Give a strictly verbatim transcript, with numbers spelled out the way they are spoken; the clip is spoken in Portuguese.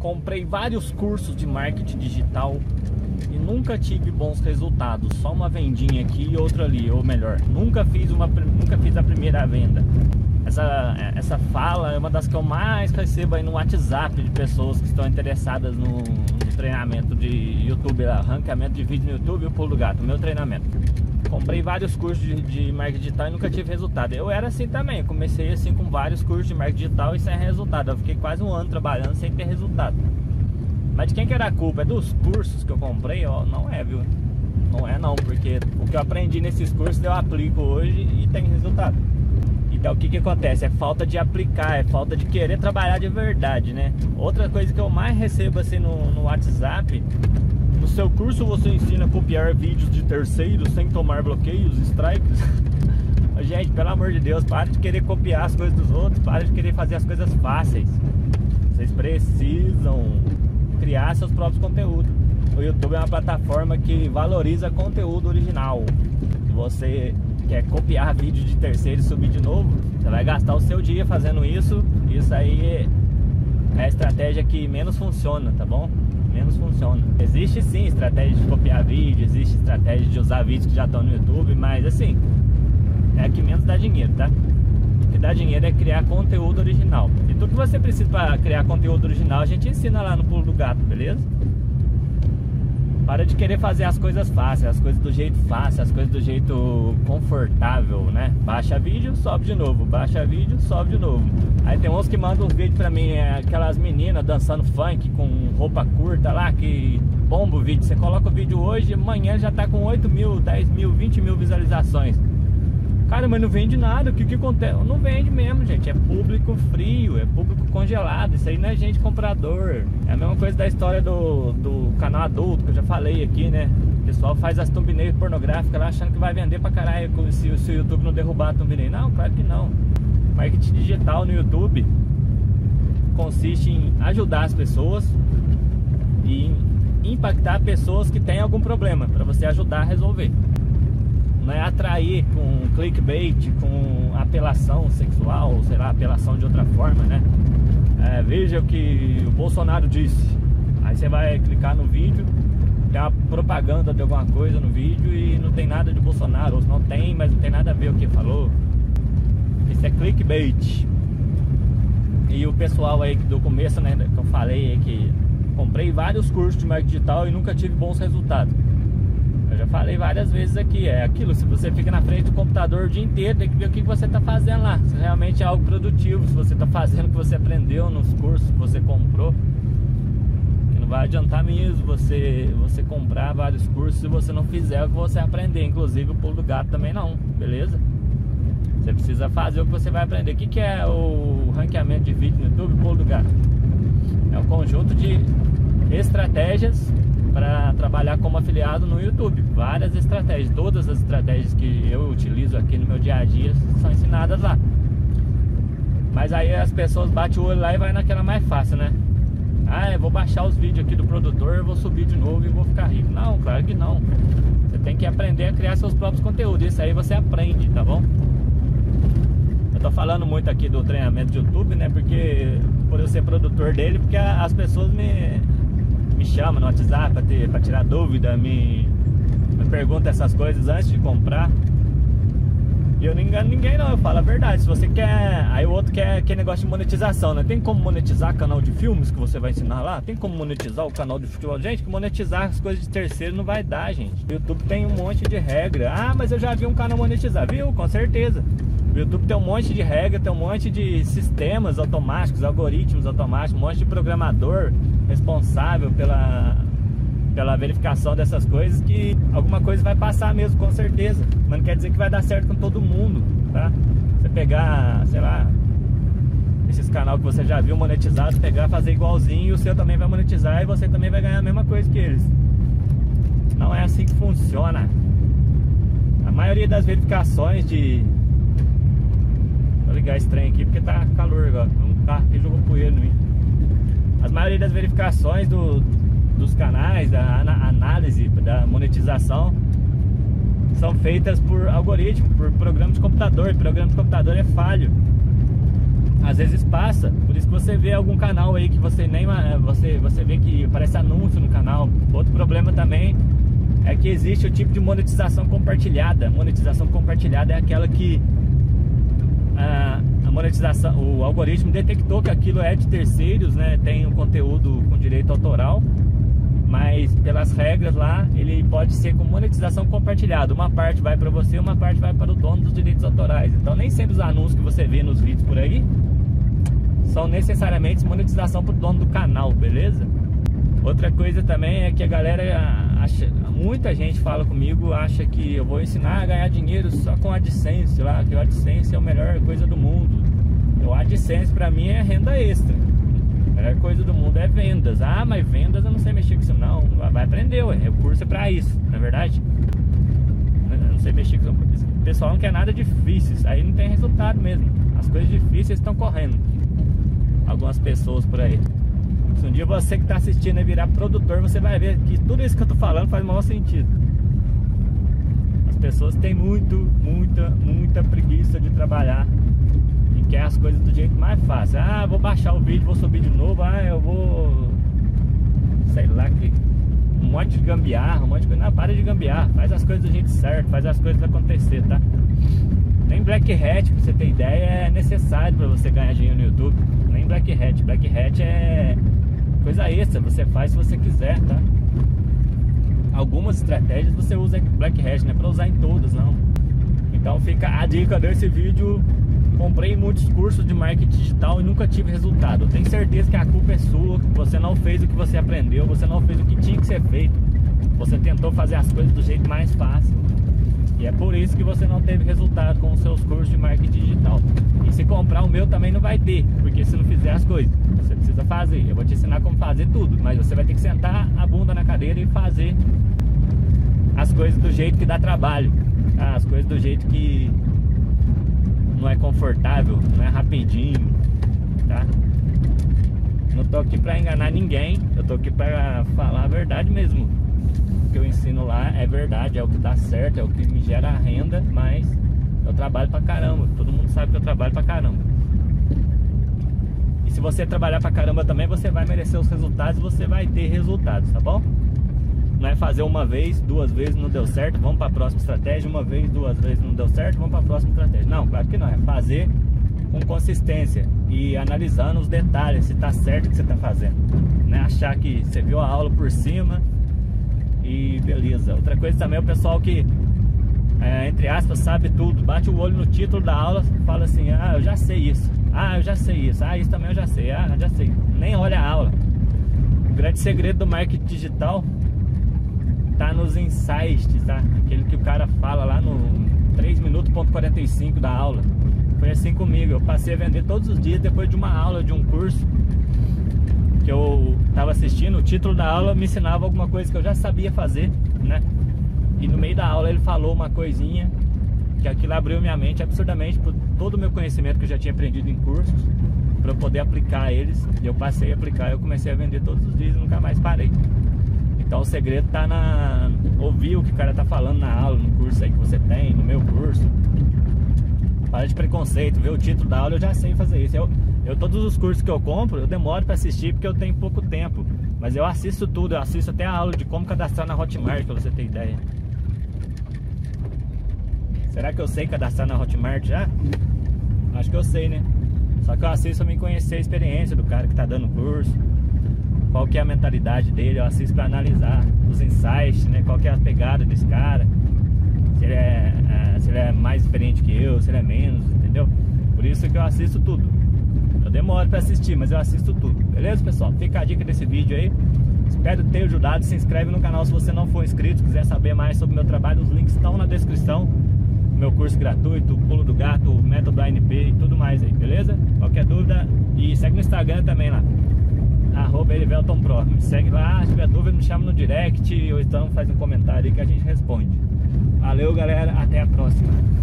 Comprei vários cursos de marketing digital e nunca tive bons resultados. Só uma vendinha aqui e outra ali, ou melhor, nunca fiz, uma, nunca fiz a primeira venda. Essa, essa fala é uma das que eu mais recebo aí no WhatsApp de pessoas que estão interessadas no, no treinamento de YouTube, arrancamento de vídeo no YouTube e o Pulo do Gato, meu treinamento. Comprei vários cursos de, de marketing digital e nunca tive resultado. Eu era assim também, comecei assim com vários cursos de marketing digital e sem resultado. Eu fiquei quase um ano trabalhando sem ter resultado. Mas de quem que era a culpa? É dos cursos que eu comprei? Ó, não é, viu? Não é não, porque o que eu aprendi nesses cursos eu aplico hoje e tem resultado. Então o que que acontece? É falta de aplicar, é falta de querer trabalhar de verdade, né? Outra coisa que eu mais recebo assim no, no WhatsApp: no seu curso você ensina a copiar vídeos de terceiros sem tomar bloqueios, strikes. Gente, pelo amor de Deus, para de querer copiar as coisas dos outros, para de querer fazer as coisas fáceis. Vocês precisam criar seus próprios conteúdos. O YouTube é uma plataforma que valoriza conteúdo original. Se você quer copiar vídeo de terceiro e subir de novo, você vai gastar o seu dia fazendo isso. Isso aí é a estratégia que menos funciona, tá bom? Menos funciona. Existe sim estratégia de copiar vídeo, existe estratégia de usar vídeos que já estão no YouTube, mas assim, é a que menos dá dinheiro, tá? O que dá dinheiro é criar conteúdo original. E tudo que você precisa para criar conteúdo original a gente ensina lá no Pulo do Gato, beleza? Para de querer fazer as coisas fáceis, as coisas do jeito fácil, as coisas do jeito confortável, né? Baixa vídeo, sobe de novo, baixa vídeo, sobe de novo. Aí tem uns que mandam um vídeo pra mim, é aquelas meninas dançando funk com roupa curta lá, que bomba o vídeo. Você coloca o vídeo hoje, amanhã já tá com oito mil, dez mil, vinte mil visualizações. Cara, mas não vende nada, o que que acontece? Não vende mesmo, gente, é público frio, é público congelado, isso aí não é gente comprador. É a mesma coisa da história do, do canal adulto, que eu já falei aqui, né? O pessoal faz as thumbnails pornográficas lá achando que vai vender pra caralho se, se o YouTube não derrubar a thumbnail. Não, claro que não. Marketing digital no YouTube consiste em ajudar as pessoas e em impactar pessoas que têm algum problema, pra você ajudar a resolver. Não é atrair com clickbait, com apelação sexual, sei lá, apelação de outra forma, né? É, veja o que o Bolsonaro disse. Aí você vai clicar no vídeo, tem uma propaganda de alguma coisa no vídeo e não tem nada de Bolsonaro, ou não tem, mas não tem nada a ver o que falou. Isso é clickbait. E o pessoal aí do começo, né, que eu falei, que comprei vários cursos de marketing digital e nunca tive bons resultados. Eu já falei várias vezes aqui, é aquilo, se você fica na frente do computador o dia inteiro, tem que ver o que você está fazendo lá. Se realmente é algo produtivo, se você está fazendo o que você aprendeu nos cursos que você comprou. Que não vai adiantar mesmo você, você comprar vários cursos se você não fizer o que você aprender. Inclusive o Pulo do Gato também não, beleza? Você precisa fazer o que você vai aprender. O que que é o ranqueamento de vídeo no YouTube? Pulo do Gato é um conjunto de estratégias para trabalhar como afiliado no YouTube. Várias estratégias, todas as estratégias que eu utilizo aqui no meu dia a dia são ensinadas lá. Mas aí as pessoas batem o olho lá e vai naquela mais fácil, né? Ah, eu vou baixar os vídeos aqui do produtor, eu vou subir de novo e vou ficar rico. Não, claro que não. Você tem que aprender a criar seus próprios conteúdos. Isso aí você aprende, tá bom? Eu tô falando muito aqui do treinamento de YouTube, né? Porque por eu ser produtor dele, porque as pessoas me... me chama no WhatsApp pra, ter, pra tirar dúvida, me, me pergunta essas coisas antes de comprar. E eu não engano ninguém não, eu falo a verdade. Se você quer, aí o outro quer aquele negócio de monetização, né? Tem como monetizar canal de filmes que você vai ensinar lá? Tem como monetizar o canal de futebol? Gente, que monetizar as coisas de terceiro não vai dar, gente. O YouTube tem um monte de regra. Ah, mas eu já vi um canal monetizar. Viu? Com certeza. O YouTube tem um monte de regra, tem um monte de sistemas automáticos, algoritmos automáticos, um monte de programador responsável pela, pela verificação dessas coisas, que alguma coisa vai passar mesmo, com certeza. Mas não quer dizer que vai dar certo com todo mundo, tá? Você pegar, sei lá, esses canal que você já viu monetizado, pegar, fazer igualzinho e o seu também vai monetizar e você também vai ganhar a mesma coisa que eles. Não é assim que funciona. A maioria das verificações de... Vou ligar esse trem aqui porque tá calor agora. Um carro que jogou poeira no mim. As maioria das verificações do, dos canais, da ana, análise, da monetização, são feitas por algoritmo, por programa de computador. O programa de computador é falho. às vezes passa. Por isso que você vê algum canal aí que você nem você, você vê que aparece anúncio no canal. Outro problema também é que existe o tipo de monetização compartilhada. Monetização compartilhada é aquela que a, a monetização, o algoritmo detectou que aquilo é de terceiros, né? Tem um conteúdo com direito autoral, mas pelas regras lá ele pode ser com monetização compartilhada. Uma parte vai para você, uma parte vai para o dono dos direitos autorais. Então nem sempre os anúncios que você vê nos vídeos por aí são necessariamente monetização para o dono do canal, beleza? Outra coisa também é que a galera acha, muita gente fala comigo, acha que eu vou ensinar a ganhar dinheiro só com AdSense lá, que o AdSense é a melhor coisa do mundo. O AdSense para mim é renda extra. A melhor coisa do mundo é vendas. Ah, mas vendas eu não sei mexer com isso não. Vai aprender, ué. O curso é pra isso, na verdade. Eu não sei mexer com isso. O pessoal não quer nada difícil. Aí não tem resultado mesmo. As coisas difíceis estão correndo. Algumas pessoas por aí. Se um dia você que tá assistindo e virar produtor, você vai ver que tudo isso que eu tô falando faz o maior sentido. As pessoas têm muito, muita, muita preguiça de trabalhar. Quer as coisas do jeito mais fácil. Ah, vou baixar o vídeo, vou subir de novo. Ah, eu vou... sei lá, que um monte de gambiarra, um monte de coisa. Não, para de gambiarra. Faz as coisas do jeito certo, faz as coisas acontecer, tá? Nem Black Hat, pra você ter ideia, é necessário pra você ganhar dinheiro no YouTube. Nem Black Hat. Black Hat é coisa extra. Você faz se você quiser, tá? Algumas estratégias você usa em Black Hat, não é pra usar em todas, não. Então fica a dica desse vídeo... Comprei muitos cursos de marketing digital e nunca tive resultado. Eu tenho certeza que a culpa é sua, que você não fez o que você aprendeu, você não fez o que tinha que ser feito. Você tentou fazer as coisas do jeito mais fácil. E é por isso que você não teve resultado com os seus cursos de marketing digital. E se comprar o meu também não vai ter, porque se não fizer as coisas, você precisa fazer. Eu vou te ensinar como fazer tudo, mas você vai ter que sentar a bunda na cadeira e fazer as coisas do jeito que dá trabalho. As coisas do jeito que... não é confortável, não é rapidinho, tá? Não tô aqui pra enganar ninguém, eu tô aqui pra falar a verdade mesmo. O que eu ensino lá é verdade, é o que dá certo, é o que me gera renda, mas eu trabalho pra caramba, todo mundo sabe que eu trabalho pra caramba. E se você trabalhar pra caramba também, você vai merecer os resultados, você vai ter resultados, tá bom? Não é fazer uma vez, duas vezes não deu certo, vamos para a próxima estratégia. Uma vez, duas vezes não deu certo, vamos para a próxima estratégia. Não, claro que não. É fazer com consistência e analisando os detalhes, se está certo o que você está fazendo. Não é achar que você viu a aula por cima e beleza. Outra coisa também é o pessoal que, é, entre aspas, sabe tudo. Bate o olho no título da aula, fala assim: ah, eu já sei isso. Ah, eu já sei isso. Ah, isso também eu já sei. Ah, eu já sei. Nem olha a aula. O grande segredo do marketing digital... tá nos insights, tá? Aquele que o cara fala lá no três minutos ponto quarenta e cinco da aula. Foi assim comigo, eu passei a vender todos os dias depois de uma aula, de um curso que eu tava assistindo. O título da aula me ensinava alguma coisa que eu já sabia fazer, né? E no meio da aula ele falou uma coisinha que aquilo abriu minha mente absurdamente por todo o meu conhecimento que eu já tinha aprendido em cursos, para eu poder aplicar eles. E eu passei a aplicar, eu comecei a vender todos os dias e nunca mais parei. Então o segredo tá na... ouvir o que o cara tá falando na aula, no curso aí que você tem, no meu curso. Para de preconceito, ver o título da aula, eu já sei fazer isso. Eu, eu todos os cursos que eu compro, eu demoro para assistir porque eu tenho pouco tempo. Mas eu assisto tudo, eu assisto até a aula de como cadastrar na Hotmart, pra você ter ideia. Será que eu sei cadastrar na Hotmart já? Acho que eu sei, né? Só que eu assisto pra me conhecer a experiência do cara que tá dando o curso. Qual que é a mentalidade dele, eu assisto para analisar os insights, né? Qual que é a pegada desse cara, se ele, é, se ele é mais experiente que eu, se ele é menos, entendeu? Por isso que eu assisto tudo. Eu demoro para assistir, mas eu assisto tudo. Beleza, pessoal? Fica a dica desse vídeo aí. Espero ter ajudado. Se inscreve no canal se você não for inscrito. Se quiser saber mais sobre o meu trabalho, os links estão na descrição. Meu curso gratuito, Pulo do Gato, o método A N P e tudo mais aí, beleza? Qualquer dúvida, e segue no Instagram também lá, arroba eliveltonpro, me segue lá. Se tiver dúvida me chama no direct ou então faz um comentário aí que a gente responde. Valeu galera, até a próxima.